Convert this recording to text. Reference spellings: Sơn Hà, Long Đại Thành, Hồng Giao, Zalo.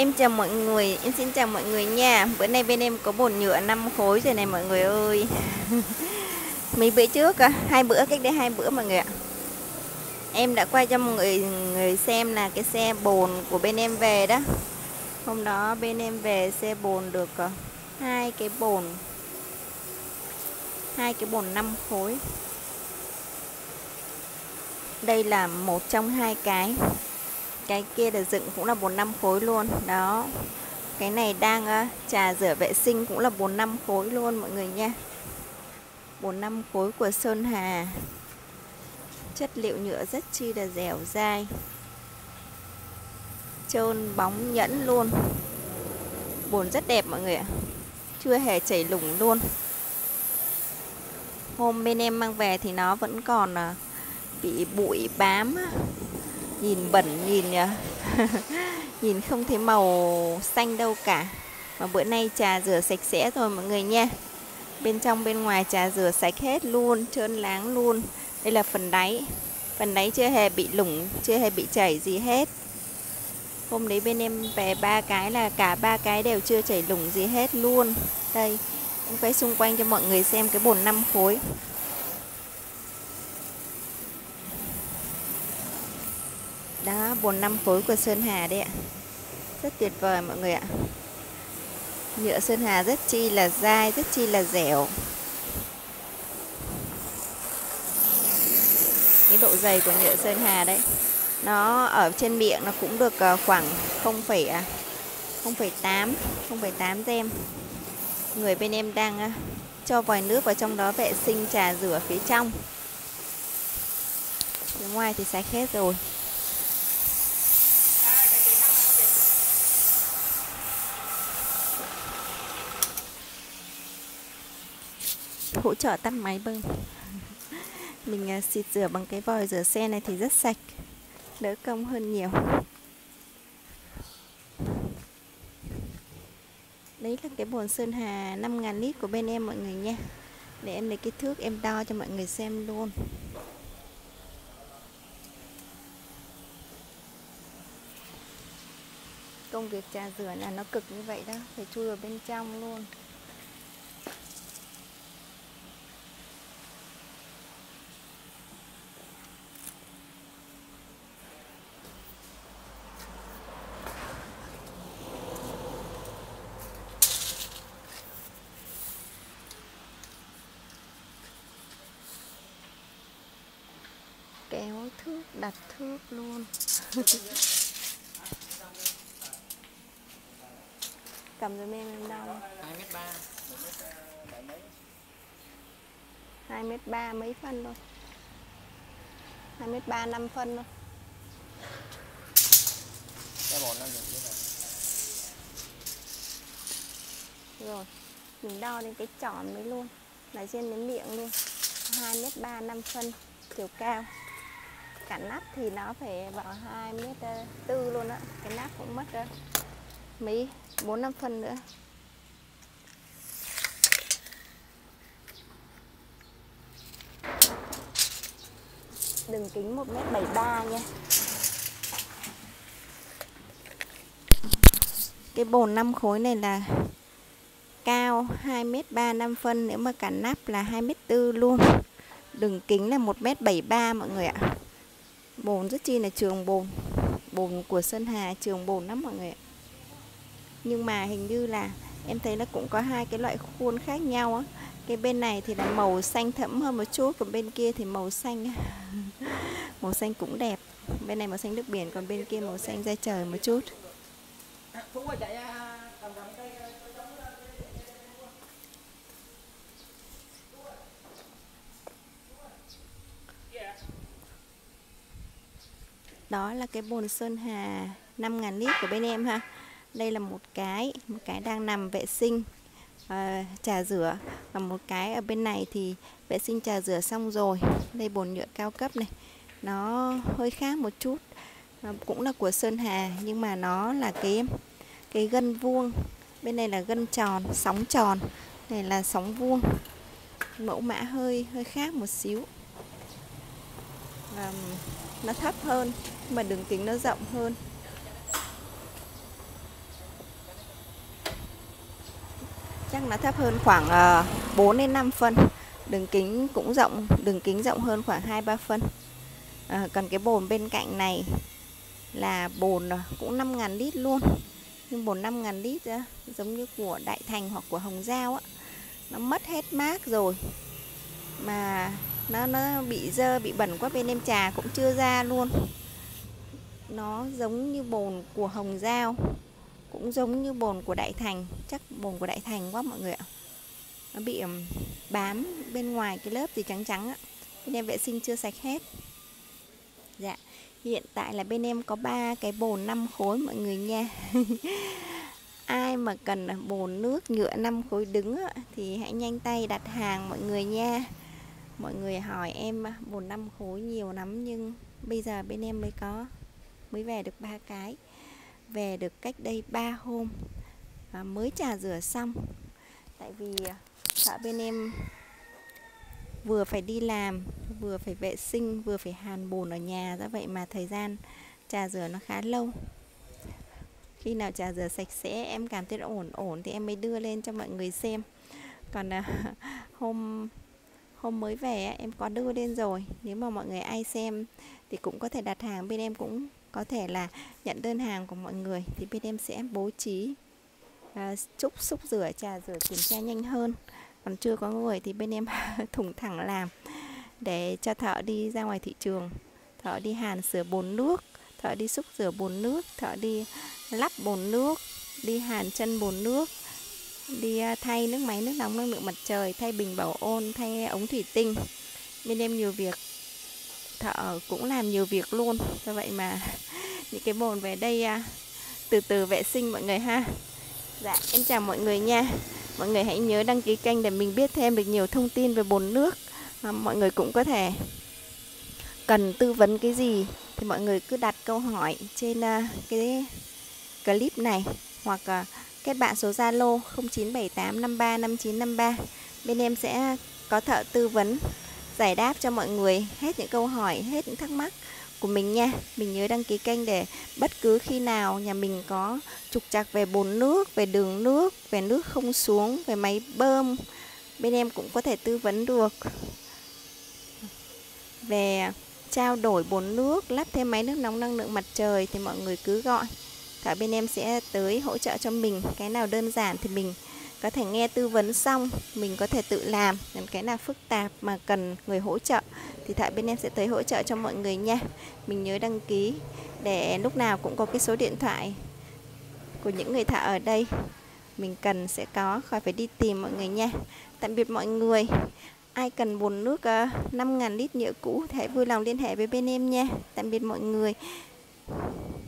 Em chào mọi người, em xin chào mọi người nha. Bữa nay bên em có bột nhựa 5 khối rồi này mọi người ơi. Mấy bữa trước à? Cách đây hai bữa mọi người ạ. Em đã quay cho mọi người xem là cái xe bồn của bên em về đó. Hôm đó bên em về xe bồn được hai cái bồn 5 khối. Đây là một trong hai cái. Cái kia là dựng cũng là 45 khối luôn. Đó. Cái này đang trà rửa vệ sinh cũng là 45 khối luôn mọi người nha. 45 khối của Sơn Hà. Chất liệu nhựa rất chi là dẻo dai, trơn bóng nhẵn luôn. Bồn rất đẹp mọi người ạ. Chưa hề chảy lủng luôn. Hôm bên em mang về thì nó vẫn còn bị bụi bám. Nhìn bẩn, nhìn không thấy màu xanh đâu cả. Mà bữa nay trà rửa sạch sẽ rồi mọi người nha. Bên trong bên ngoài trà rửa sạch hết luôn, trơn láng luôn. Đây là phần đáy. Phần đáy chưa hề bị lủng, chưa hề bị chảy gì hết. Hôm đấy bên em về ba cái là cả ba cái đều chưa chảy lủng gì hết luôn. Đây, em quay xung quanh cho mọi người xem cái bồn 5 khối. Đó, bồn 5 khối của Sơn Hà đấy ạ. Rất tuyệt vời mọi người ạ. Nhựa Sơn Hà rất chi là dai, rất chi là dẻo. Cái độ dày của nhựa Sơn Hà đấy, nó ở trên miệng nó cũng được khoảng 0,8 tem. Người bên em đang cho vòi nước vào trong đó vệ sinh trà rửa phía trong. Phía ngoài thì sạch hết rồi. Hỗ trợ tắt máy bơm. Mình xịt rửa bằng cái vòi rửa xe này thì rất sạch, đỡ công hơn nhiều. Đấy là cái bồn Sơn Hà 5.000 lít của bên em mọi người nha. Để em lấy cái thước em đo cho mọi người xem luôn. Công việc trà rửa là nó cực như vậy đó, phải chui vào bên trong luôn. Kéo thước, đặt thước luôn. Cầm giùm em đo. 2m3 mấy phân thôi. 2m3 5 phân thôi. Rồi, mình đo lên cái tròn mới luôn, là trên đến miệng luôn. 2m3 5 phân chiều cao. Cả nắp thì nó phải vào 2m4 luôn á. Cái nắp cũng mất rồi mấy 4-5 phân nữa. Đường kính 1m73 nha. Cái bồn 5 khối này là cao 2m35 phân. Nếu mà cả nắp là 2m4 luôn. Đường kính là 1m73 mọi người ạ. Bồn rất chi là trường bồn. Bồn của Sơn Hà trường bồn lắm mọi người ạ. Nhưng mà hình như là em thấy nó cũng có hai cái loại khuôn khác nhau á. Cái bên này thì là màu xanh thẫm hơn một chút, còn bên kia thì màu xanh. Màu xanh cũng đẹp. Bên này màu xanh nước biển, còn bên kia màu xanh da trời một chút. Đó là cái bồn Sơn Hà 5.000 lít của bên em ha. Đây là một cái đang nằm vệ sinh trà rửa, và một cái ở bên này thì vệ sinh trà rửa xong rồi. Đây bồn nhựa cao cấp này, nó hơi khác một chút, cũng là của Sơn Hà nhưng mà nó là cái gân vuông, bên này là gân tròn, sóng tròn, này là sóng vuông, mẫu mã hơi khác một xíu. Và nó thấp hơn, mà đường kính nó rộng hơn. chắc là thấp hơn khoảng 4 đến 5 phân. Đường kính cũng rộng, đường kính rộng hơn khoảng 2-3 phân. Còn cái bồn bên cạnh này là bồn cũng 5.000 lít luôn. Nhưng bồn 5.000 lít giống như của Đại Thành hoặc của Hồng Giao á, nó mất hết mác rồi. Mà nó bị dơ, bị bẩn quá, bên em trà cũng chưa ra luôn. Nó giống như bồn của Hồng Giao, cũng giống như bồn của Đại Thành. Chắc bồn của Đại Thành quá mọi người ạ. Nó bị bám bên ngoài cái lớp gì trắng trắng á, bên em vệ sinh chưa sạch hết. Dạ, hiện tại là bên em có 3 cái bồn 5 khối mọi người nha. Ai mà cần bồn nước nhựa 5 khối đứng á, thì hãy nhanh tay đặt hàng mọi người nha. Mọi người hỏi em bồn 5 khối nhiều lắm, nhưng bây giờ bên em mới về được 3 cái. Về được cách đây 3 hôm và mới trà rửa xong. Tại vì sợ bên em vừa phải đi làm, vừa phải vệ sinh, vừa phải hàn bồn ở nhà, do vậy mà thời gian trà rửa nó khá lâu. Khi nào trà rửa sạch sẽ, em cảm thấy ổn thì em mới đưa lên cho mọi người xem. Còn hôm mới về em có đưa lên rồi. Nếu mà mọi người ai xem thì cũng có thể đặt hàng, bên em cũng có thể là nhận đơn hàng của mọi người, thì bên em sẽ bố trí xúc rửa, trà rửa, kiểm tra nhanh hơn. Còn chưa có người thì bên em thủng thẳng làm, để cho thợ đi ra ngoài thị trường, thợ đi hàn sửa bồn nước, thợ đi xúc rửa bồn nước, thợ đi lắp bồn nước, đi hàn chân bồn nước, đi thay nước máy, nước nóng, năng lượng mặt trời, thay bình bảo ôn, thay ống thủy tinh. Bên em nhiều việc, thợ cũng làm nhiều việc luôn. Do vậy mà những cái bồn về đây từ từ vệ sinh mọi người ha. Dạ, em chào mọi người nha. Mọi người hãy nhớ đăng ký kênh để mình biết thêm được nhiều thông tin về bồn nước. Mọi người cũng có thể cần tư vấn cái gì thì mọi người cứ đặt câu hỏi trên cái clip này, hoặc kết bạn số Zalo 0978535953. Bên em sẽ có thợ tư vấn, giải đáp cho mọi người hết những câu hỏi, hết những thắc mắc của mình nha. Mình nhớ đăng ký kênh để bất cứ khi nào nhà mình có trục trặc về bồn nước, về đường nước, về nước không xuống, về máy bơm, bên em cũng có thể tư vấn được. Về trao đổi bồn nước, lắp thêm máy nước nóng năng lượng mặt trời thì mọi người cứ gọi, thợ bên em sẽ tới hỗ trợ cho mình. Cái nào đơn giản thì mình có thể nghe tư vấn xong, mình có thể tự làm. Còn cái nào phức tạp mà cần người hỗ trợ thì thợ bên em sẽ tới hỗ trợ cho mọi người nha. Mình nhớ đăng ký để lúc nào cũng có cái số điện thoại của những người thợ ở đây, mình cần sẽ có, khỏi phải đi tìm mọi người nha. Tạm biệt mọi người. Ai cần bồn nước 5.000 lít nhựa cũ thì hãy vui lòng liên hệ với bên em nha. Tạm biệt mọi người.